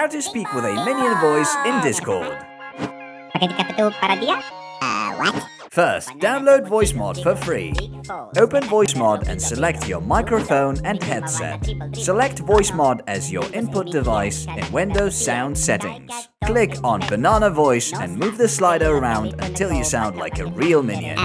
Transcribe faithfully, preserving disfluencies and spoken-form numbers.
how to speak with a minion voice in Discord. First, download Voicemod for free. Open Voicemod and select your microphone and headset. Select Voicemod as your input device in Windows Sound Settings. Click on Banana Voice and move the slider around until you sound like a real minion.